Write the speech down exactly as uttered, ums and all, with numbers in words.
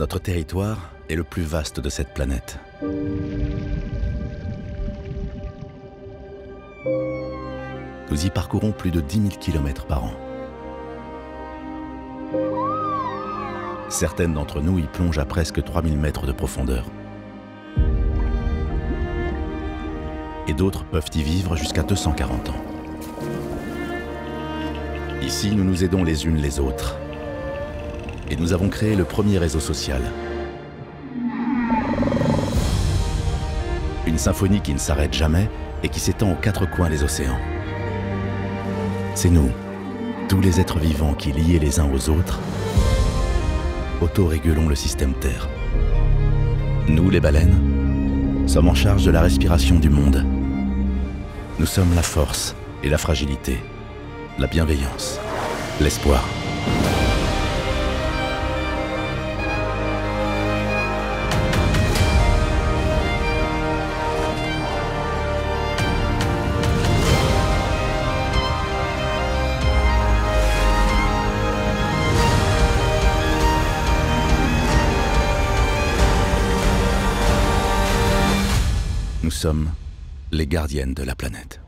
Notre territoire est le plus vaste de cette planète. Nous y parcourons plus de dix mille kilomètres par an. Certaines d'entre nous y plongent à presque trois mille mètres de profondeur. Et d'autres peuvent y vivre jusqu'à deux cent quarante ans. Ici, nous nous aidons les unes les autres. Et nous avons créé le premier réseau social. Une symphonie qui ne s'arrête jamais et qui s'étend aux quatre coins des océans. C'est nous, tous les êtres vivants qui, liés les uns aux autres, autorégulons le système Terre. Nous, les baleines, sommes en charge de la respiration du monde. Nous sommes la force et la fragilité, la bienveillance, l'espoir. Nous sommes les gardiennes de la planète.